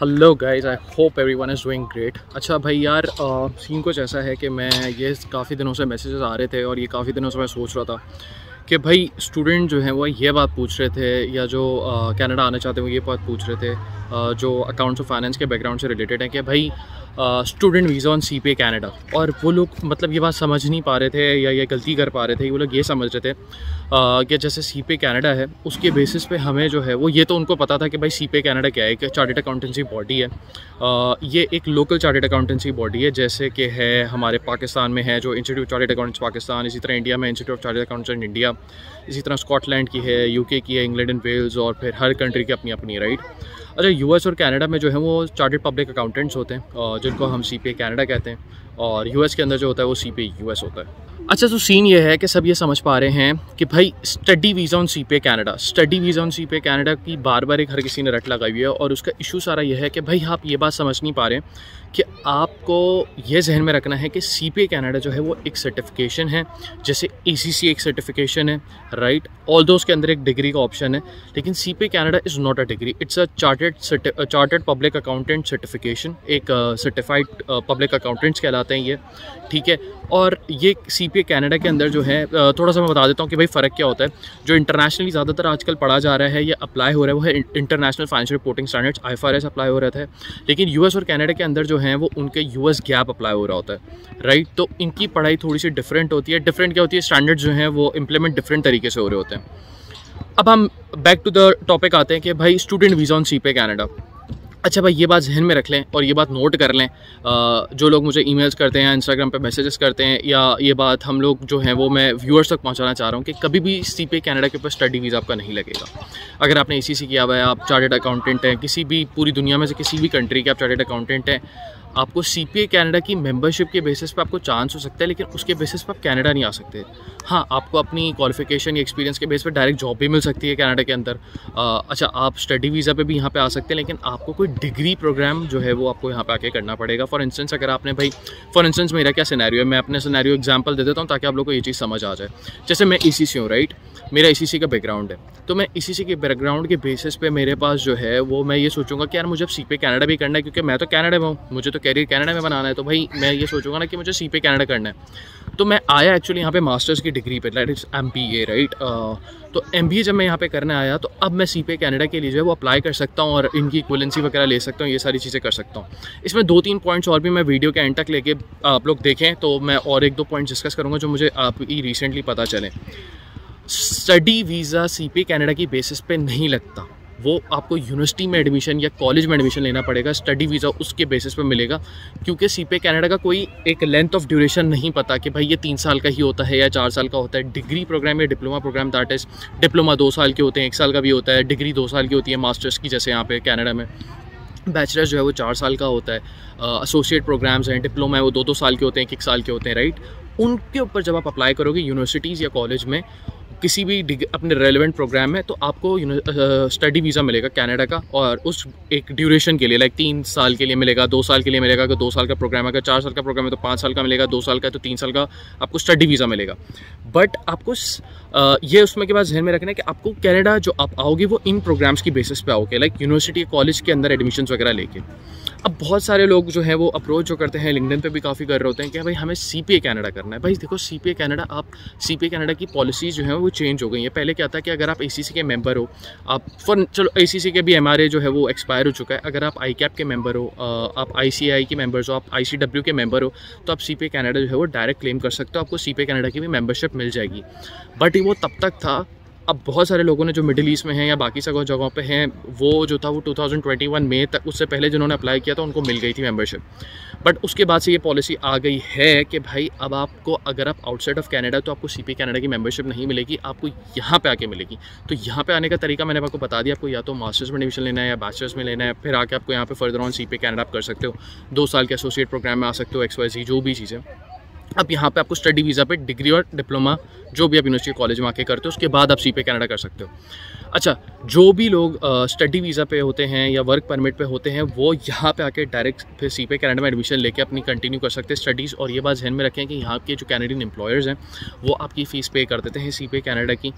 Hello guys, I hope everyone is doing great. अच्छा भाई यार, सीन कुछ ऐसा है कि मैं ये काफ़ी दिनों से मैसेजेस आ रहे थे और ये काफ़ी दिनों से मैं सोच रहा था कि भाई स्टूडेंट जो हैं वो ये बात पूछ रहे थे या जो कनाडा आना चाहते हैं वो ये बात पूछ रहे थे जो अकाउंट्स और फाइनेंस के बैकग्राउंड से रिलेटेड हैं कि भाई student visa on CPA Canada. और वो लोग मतलब ये बात समझ नहीं पा रहे थे या ये गलती कर पा रहे थे। वो लोग ये समझ रहे थे कि जैसे CPA कनाडा है उसके बेसिस पे हमें जो है वो, ये तो उनको पता था कि भाई CPA कनाडा क्या है, एक चार्टर्ड अकाउंटेंसी बॉडी है। ये एक लोकल चार्टर्ड अकाउंटेंसी बॉडी है जैसे कि है हमारे पाकिस्तान में है जो institute of chartered accountants Pakistan, इसी तरह इंडिया में institute of chartered accountants India, इसी तरह स्कॉटलैंड की है, UK की है, इंग्लैंड एंड वेल्स, और फिर हर कंट्री की अपनी अपनी राइट। अच्छा, US और कनाडा में जो है वो चार्टर्ड पब्लिक अकाउंटेंट्स होते हैं जिनको हम CPA कनाडा कहते हैं, और US के अंदर जो होता है वो CPA US होता है। अच्छा, तो सीन ये है कि सब ये समझ पा रहे हैं कि भाई study visa on CPA Canada, study visa on CPA Canada की बार बार एक हर किसी ने रट लगाई हुई है। और उसका इशू सारा ये है कि भाई आप ये बात समझ नहीं पा रहे कि आपको ये जहन में रखना है कि CPA कनाडा जो है वो एक सर्टिफिकेशन है, जैसे ACC एक सर्टिफिकेशन है, राइट। ऑल्दो उसके अंदर एक डिग्री का ऑप्शन है, लेकिन CPA Canada is not a degree, it's a chartered public accountant certification, एक सर्टिफाइड पब्लिक अकाउंटेंट्स कहलाते हैं ये, ठीक है। और ये CPA कनाडा के अंदर जो है, थोड़ा सा मैं बता देता हूँ कि भाई फ़र्क क्या होता है। जो इंटरनेशनली ज़्यादातर आजकल पढ़ा जा रहा है या अप्लाई हो रहा है वो है international financial reporting standards IFRS apply हो रहा था, लेकिन US और कनाडा के अंदर जो है वो उनके US GAAP अप्लाई हो रहा होता है, राइट। तो इनकी पढ़ाई थोड़ी सी डिफरेंट होती है। डिफरेंट क्या होती है, स्टैंडर्ड्स जो हैं वो इंप्लीमेंट डिफरेंट तरीके से हो रहे होते हैं। अब हम बैक टू द टॉपिक आते हैं कि भाई student visa on CPA Canada. अच्छा भाई, ये बात जहन में रख लें और ये बात नोट कर लें। जो लोग मुझे ईमेल्स करते हैं, इंस्टाग्राम पे मैसेजेस करते हैं, या ये बात हम लोग जो है वो मैं व्यूअर्स तक पहुंचाना चाह रहा हूं कि कभी भी CPA कनाडा के ऊपर स्टडी वीज़ा आपका नहीं लगेगा। अगर आपने ACC किया हुआ है, आप चार्टर्ड अकाउंटेंट हैं, किसी भी पूरी दुनिया में से किसी भी कंट्री के आप चार्टर्ड अकाउंटेंट हैं, आपको CPA कनाडा की मेंबरशिप के बेसिस पे आपको चांस हो सकता है, लेकिन उसके बेसिस पे आप कनाडा नहीं आ सकते। हाँ, आपको अपनी क्वालिफिकेशन या एक्सपीरियंस के बेस पे डायरेक्ट जॉब भी मिल सकती है कनाडा के अंदर। अच्छा, आप स्टडी वीज़ा पे भी यहाँ पे आ सकते हैं, लेकिन आपको कोई डिग्री प्रोग्राम जो है वो आपको यहाँ पे आके करना पड़ेगा। फॉर इंस्टेंस मेरा क्या सिनेरियो है, मैं अपने सिनेरियो एग्जाम्पल दे देता हूँ ताकि आप लोग को ये चीज़ समझ आ जाए। जैसे मैं ACC हूँ, राइट, मेरा ACC का बैकग्राउंड है, तो मैं ACC के बैकग्राउंड के बेसिस पे मेरे पास जो है वो मैं ये सोचूंगा कि यार मुझे अब CPA कनाडा भी करना है, क्योंकि मैं तो कनाडा में हूँ, मुझे तो कैरियर कनाडा में बनाना है। तो भाई मैं ये सोचूंगा ना कि मुझे CPA कनाडा करना है। तो मैं आया एक्चुअली यहाँ पे मास्टर्स की डिग्री पे, लाइट, इट्स MBA, राइट। तो MBA जब मैं यहाँ पे करने आया तो अब मैं CPA कनाडा के लिए जो है वो अप्लाई कर सकता हूँ और इनकी इक्वलेंसी वगैरह ले सकता हूँ, ये सारी चीज़ें कर सकता हूँ। इसमें 2-3 पॉइंट्स और भी मैं वीडियो के एंड तक लेके आप लोग देखें तो मैं और 1-2 पॉइंट्स डिस्कस करूँगा जो मुझे आप ही रिसेंटली पता चले। स्टडी वीज़ा CPA कनाडा की बेसिस पे नहीं लगता, वो आपको यूनिवर्सिटी में एडमिशन या कॉलेज में एडमिशन लेना पड़ेगा। स्टडी वीज़ा उसके बेसिस पे मिलेगा, क्योंकि CPA कनाडा का कोई एक लेंथ ऑफ ड्यूरेशन नहीं पता कि भाई ये 3 साल का ही होता है या 4 साल का होता है। डिग्री प्रोग्राम या diploma program, that is diploma 2 साल के होते हैं, 1 साल का भी होता है, डिग्री 2 साल की होती है मास्टर्स की, जैसे यहाँ पे कनाडा में बैचलर्स जो है वो 4 साल का होता है। एसोसिएट प्रोग्राम्स हैं, डिप्लोमा है, वो 2-2 साल के होते हैं, 1-1 साल के होते हैं, राइट। उनके ऊपर जब आप अप्लाई करोगे यूनिवर्सिटीज़ या कॉलेज में किसी भी अपने रेलेवेंट प्रोग्राम में, तो आपको स्टडी वीज़ा मिलेगा कनाडा का, और उस एक ड्यूरेशन के लिए, लाइक 3 साल के लिए मिलेगा, 2 साल के लिए मिलेगा अगर 2 साल का प्रोग्राम, अगर 4 साल का प्रोग्राम है तो 5 साल का मिलेगा, 2 साल का तो 3 साल का आपको स्टडी वीज़ा मिलेगा। बट आपको ये उसमें के बाद जहन में रखना है कि आपको कनाडा जो आप आओगे वो इन प्रोग्राम्स की बेसिस पे आओगे, लाइक यूनिवर्सिटी कॉलेज के अंदर एडमिशन वगैरह लेके। अब बहुत सारे लोग जो है वो अप्रोच जो करते हैं, लिंक्डइन पे भी काफ़ी कर रहे होते हैं कि भाई हमें CPA कनाडा करना है। भाई देखो, CPA कनाडा, आप CPA कनाडा की पॉलिसी जो है वो चेंज हो गई है। पहले क्या था कि अगर आप ACC के मेंबर हो, आप चलो ACC के भी MRA जो है वो एक्सपायर हो चुका है, अगर आप ICAP के मेंबर हो, आप ICAI के मेंबर्स हो, आप ICW के मेंबर हो, तो आप CPA कनाडा जो है वो डायरेक्ट क्लेम कर सकते हो, आपको CPA कनाडा की भी मेंबरशिप मिल जाएगी। बट वो तब तक था। अब बहुत सारे लोगों ने जो मिडिल ईस्ट में हैं या बाकी सब जगहों पे हैं, वो जो था वो 2021 में तक, उससे पहले जिन्होंने अप्लाई किया था उनको मिल गई थी मेंबरशिप। बट उसके बाद से ये पॉलिसी आ गई है कि भाई अब आपको, अगर आप आउटसाइड ऑफ कनाडा तो आपको CPA कनाडा की मेंबरशिप नहीं मिलेगी, आपको यहाँ पे आके मिलेगी। तो यहाँ पे आने का तरीका मैंने आपको बता दिया, आपको या तो मास्टर्स में एडमिशन लेना है या बैचलर्स में लेना है, फिर आके आपको यहाँ पर फर्दर ऑन CPA कनाडा आप कर सकते हो, 2 साल के एसोसिएट प्रोग्राम में आ सकते हो, XYZ जो भी चीज़ें। आप यहाँ पे आपको स्टडी वीज़ा पे डिग्री और डिप्लोमा जो भी आप यूनिवर्सिटी कॉलेज में आके करते हो उसके बाद आप सीपीए कनाडा कर सकते हो। अच्छा, जो भी लोग स्टडी वीज़ा पे होते हैं या वर्क परमिट पे होते हैं वो यहाँ पे आके डायरेक्ट फिर सीपीए कनाडा में एडमिशन लेके अपनी कंटिन्यू कर सकते हैं स्टडीज़। और ये बात जहन में रखें कि यहाँ के जो कैनेडियन एम्प्लॉयर्स हैं वो आपकी फ़ीस पे कर देते हैं सीपीए कनाडा की।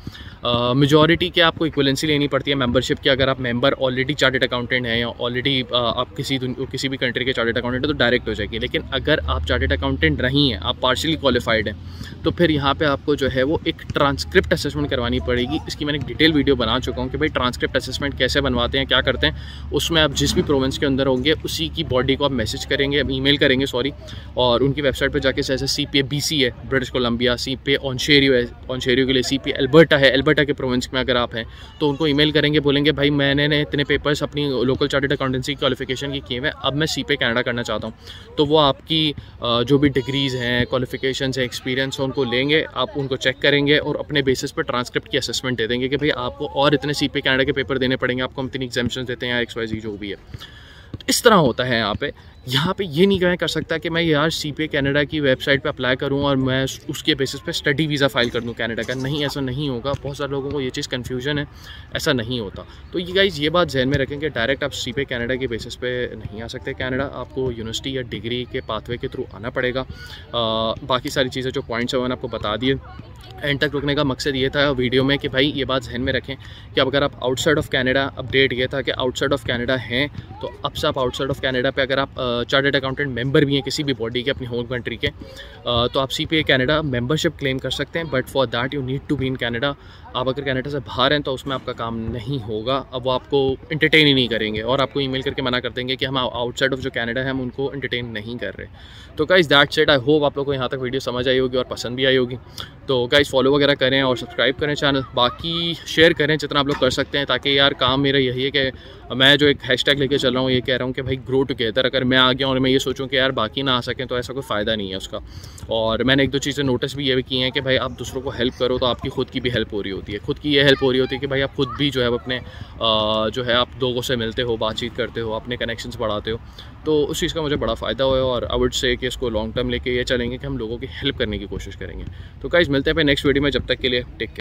मेजॉरिटी के आपको इक्वलेंसी लेनी पड़ती है मेम्बरशिप की। अगर आप मेम्बर ऑलरेडी चार्टर्ड अकाउंटेंट हैं या ऑलरेडी आप किसी भी कंट्री के चार्टर्ड अकाउंटेंट हैं तो डायरेक्ट हो जाएगी। लेकिन अगर आप चार्टर्ड अकाउंटेंट नहीं हैं, आप पार्शली क्वालिफाइड हैं, तो फिर यहाँ पे आपको जो है वो एक ट्रांसक्रिप्ट असेसमेंट करवानी पड़ेगी। इसकी मैंने एक डिटेल वीडियो बना चुका हूँ कि भाई ट्रांसक्रिप्ट असेसमेंट कैसे बनवाते हैं, क्या करते हैं। उसमें आप जिस भी प्रोविंस के अंदर होंगे उसी की बॉडी को आप मैसेज करेंगे, ईमेल करेंगे सॉरी, और उनकी वेबसाइट पर जाके जैसे सीपीए बीसी है ब्रिटिश कोलंबिया, सीपीए ऑन्टेरियो है ऑन्टेरियो के लिए, सीपीए अल्बर्टा है अल्बर्टा के प्रोविंस में अगर आप हैं तो उनको ईमेल करेंगे, बोलेंगे भाई मैंने इतने पेपर्स अपनी लोकल चार्टर्ड अकाउंटेंसी क्वालिफिकेशन की किए हैं, अब मैं सीपीए कनाडा करना चाहता हूँ। तो वो आपकी जो भी डिग्रीज़ हैं, क्वालिफिकेशंस है, एक्सपीरियंस है, उनको लेंगे, आप उनको चेक करेंगे और अपने बेसिस पर ट्रांसक्रिप्ट की असेसमेंट दे देंगे कि भाई आपको और इतने सीपीए कनाडा के पेपर देने पड़ेंगे, आपको हम इतनी एग्जामिनेशन देते हैं, XYZ जो भी है। तो इस तरह होता है यहाँ पे। यहाँ पे ये नहीं कर सकता कि मैं यार सीपीए कनाडा की वेबसाइट पे अप्लाई करूँ और मैं उसके बेसिस पे स्टडी वीज़ा फ़ाइल कर दूँ कनाडा का, नहीं, ऐसा नहीं होगा। बहुत सारे लोगों को ये चीज़ कन्फ्यूजन है, ऐसा नहीं होता। तो ये गाइज़ ये बात जहन में रखें कि डायरेक्ट आप सीपीए कनाडा के बेसिस पे नहीं आ सकते कनाडा, आपको यूनिवर्सिटी या डिग्री के पाथवे के थ्रू आना पड़ेगा। बाकी सारी चीज़ें जो पॉइंट्स हैं मैंने आपको बता दिए। एंड तक रुकने का मकसद ये था वीडियो में कि भाई ये बात जहन में रखें कि अगर आप आउटसाइड ऑफ कनाडा, अपडेट ये था कि आउटसाइड ऑफ कनाडा हैं, तो अब से आप आउटसाइड ऑफ कनाडा पे अगर आप चार्टर्ड अकाउंटेंट मेंबर भी हैं किसी भी बॉडी के अपनी होम कंट्री के, तो आप सीपीए कनाडा मेंबरशिप क्लेम कर सकते हैं। But for that you need to be in Canada. आप अगर कनाडा से बाहर हैं तो उसमें आपका काम नहीं होगा, अब वो आपको एंटरटेन ही नहीं करेंगे और आपको ईमेल करके मना कर देंगे कि हम आउटसाइड ऑफ जो कनाडा है हम उनको एंटरटेन नहीं कर रहे। तो guys that's it. I hope आप लोगों को यहाँ तक वीडियो समझ आई होगी और पसंद भी आई होगी। तो गाइस फॉलो वगैरह करें और सब्सक्राइब करें चैनल, बाकी शेयर करें जितना आप लोग कर सकते हैं, ताकि यार काम मेरा यही है कि मैं जो एक हैशटैग लेके चल रहा हूँ, ये कह रहा हूँ कि भाई ग्रो टुगेदर। अगर मैं आ गया और मैं ये सोचूं कि यार बाकी ना आ सकें तो ऐसा कोई फ़ायदा नहीं है उसका। और मैंने एक दो चीज़ें नोटिस भी ये भी की हैं कि भाई आप दूसरों को हेल्प करो तो आपकी खुद की भी हेल्प हो रही होती है। खुद की ये हेल्प हो रही होती है कि भाई आप खुद भी जो है अपने जो है आप लोगों से मिलते हो, बातचीत करते हो, अपने कनेक्शंस बढ़ाते हो। तो उस चीज़ का मुझे बड़ा फ़ायदा हुआ और आई वुड से कि इसको लॉन्ग टर्म लेके ये चलेंगे कि हम लोगों की हेल्प करने की कोशिश करेंगे। तो गाइस मिलते हैं नेक्स्ट वीडियो में, जब तक के लिए टेक केयर।